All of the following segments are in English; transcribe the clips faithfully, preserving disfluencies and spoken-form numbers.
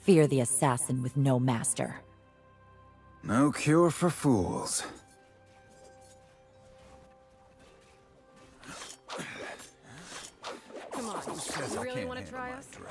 Fear the assassin with no master. No cure for fools. Come on, you really want to try us? Try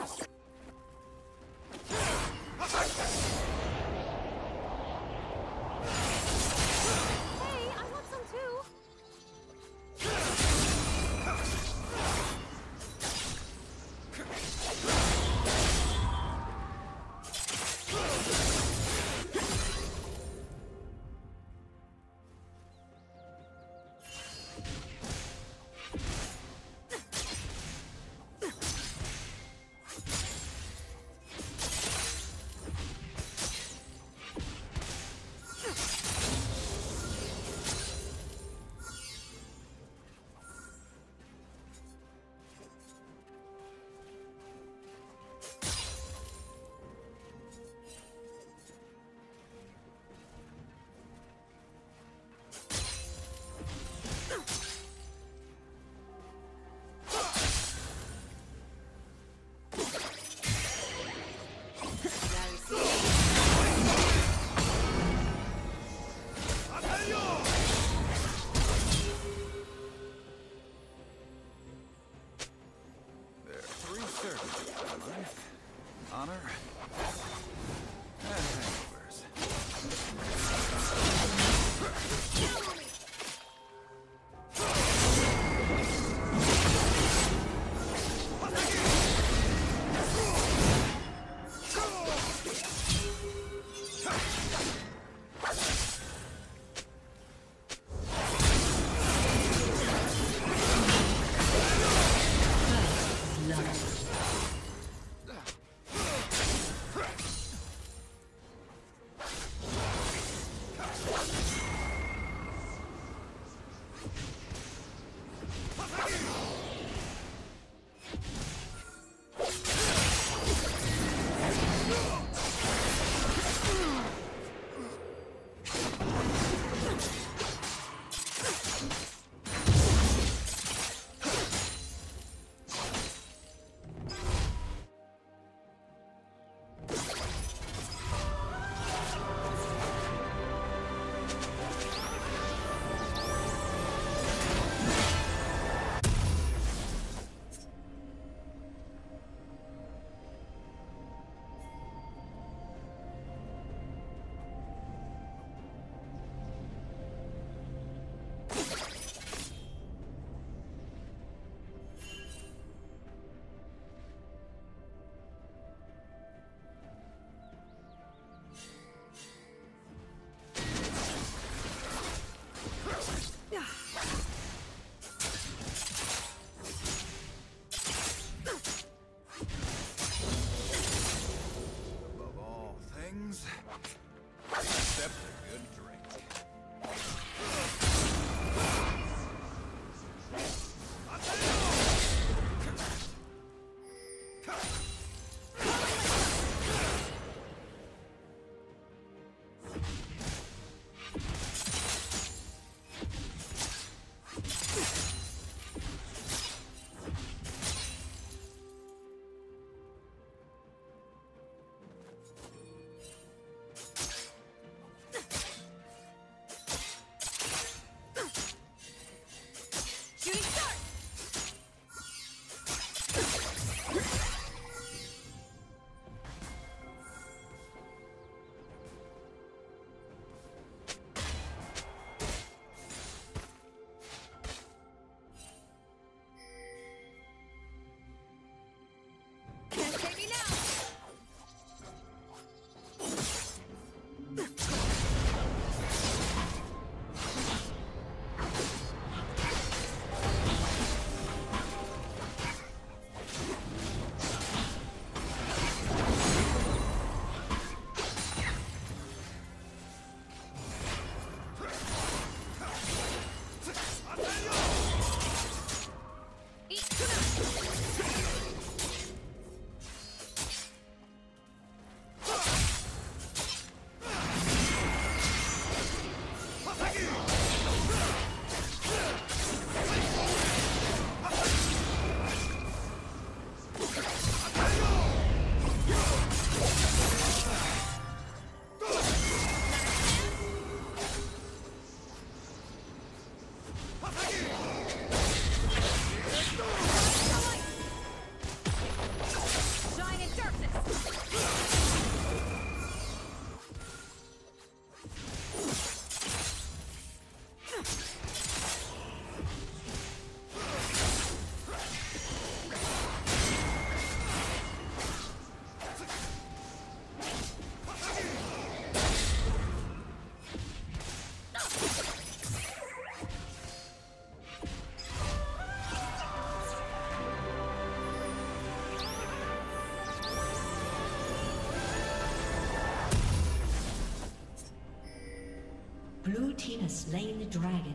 us. Blue team has slain the dragon.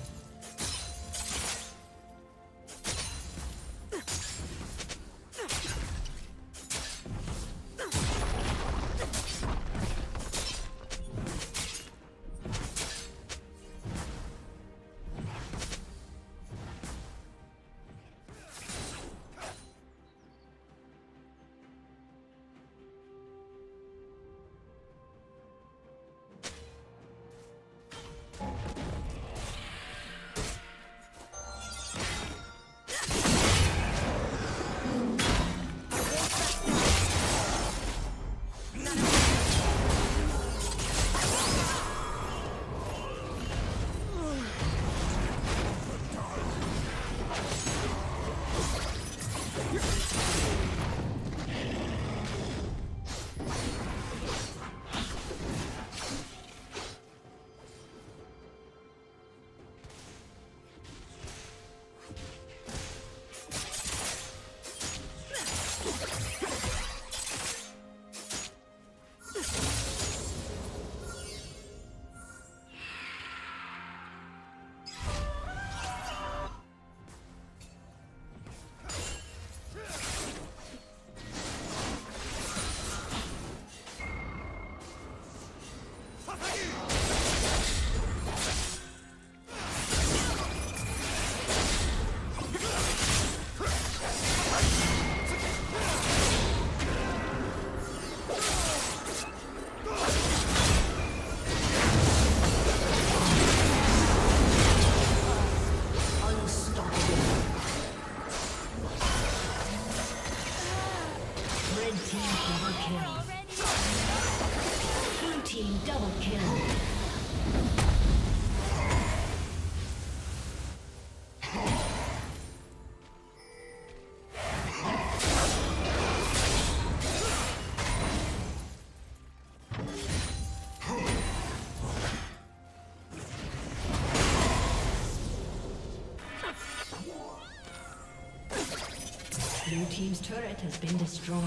Blue team's turret has been destroyed.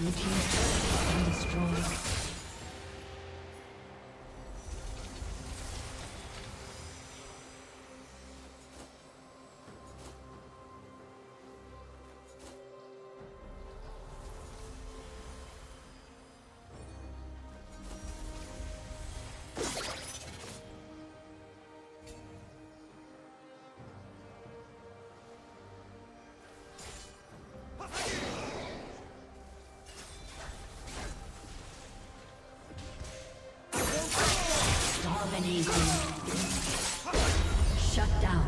Blue team's turret has been destroyed. Shut down.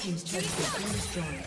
Team's turret has been destroyed.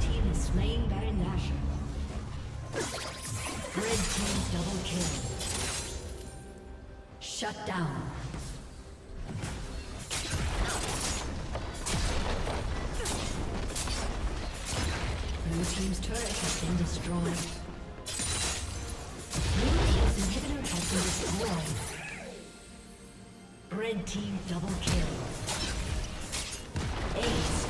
Team is slaying Baron Nashor. Red team double kill. Shut down. Blue team's turret has been destroyed. Blue team's inhibitor has been destroyed. Red team double kill. Ace.